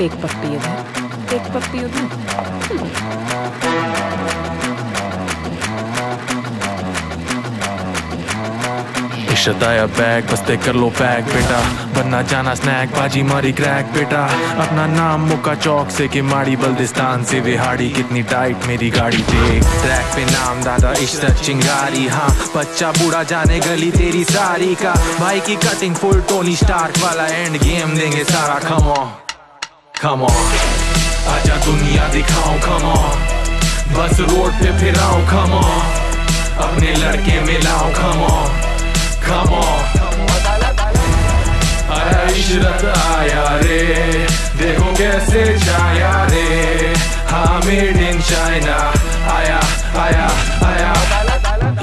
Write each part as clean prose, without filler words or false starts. एक पट्टी इधर एक पट्टी उधर। इश्क़ आया बैग बस्ते कर लो पैक बेटा, बनना जाना स्नैक बाजी मारी क्रैक बेटा। अपना नाम मुका चौक से कि माड़ी बल्दिस्तान से विहाड़ी, कितनी टाइट मेरी गाड़ी देख ट्रैक पे नाम दादा इश्ता चिंगारी। हाँ बच्चा बूढ़ा जाने गली तेरी सारी का, भाई की कटिंग फुल टोनी स्टार्क वाला एंड गेम देंगे सारा। कम ऑन कम ऑन आजा दुनिया दिखाऊं, कम ऑन बस रोड पे फिराऊं, कम ऑन अपने लड़के मिलाऊं, कम ऑन कम ऑन। अरे इशरत आया रे देखो कैसे छाया रे, हाँ मेड इन चाइना आया आया आया।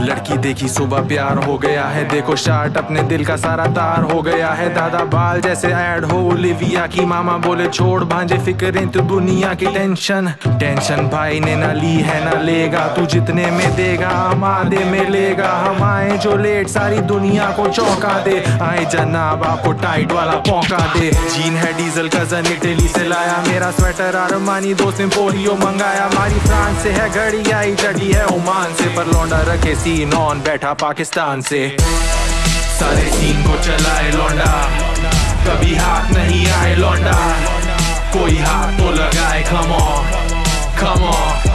लड़की देखी सुबह प्यार हो गया है, देखो शर्ट अपने दिल का सारा तार हो गया है। दादा बाल जैसे ऐड हो ओलिविया की, मामा बोले छोड़ भांजे फिक्रें तू दुनिया की। टेंशन टेंशन भाई ने ना ली है ना लेगा, तू जितने में देगा हम आधे में लेगा। हम आए जो लेट सारी दुनिया को चौंका दे, आए जनाब आपको टाइट वाला पौंका दे। जीन है डीजल कजन इटली से लाया, मेरा स्वेटर आर्मानी दोस्त ने पोलियो मंगाया। हमारी फ्रांस से है घड़ी आई चढ़ी है ओमान से, पर लौंडा रखे सीन ऑन बैठा पाकिस्तान से। सारे सीन को चलाए लौंडा, कभी हाथ नहीं आए लौंडा, कोई हाथ तो लगाए। कम ऑन कम ऑन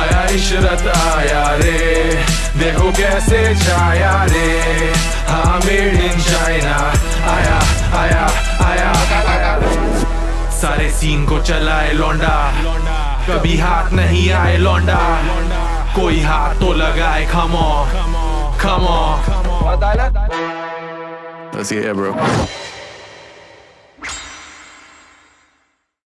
आया इशरत आया रे देखो कैसे छाया रे, हाँ मेड इन चाइना आया आया आया। सारे सीन को चलाए लौंडा, कभी हाथ नहीं आए लौंडा, कोई हाथ तो लगाए। Come on, come on, come on. Let's get it, bro.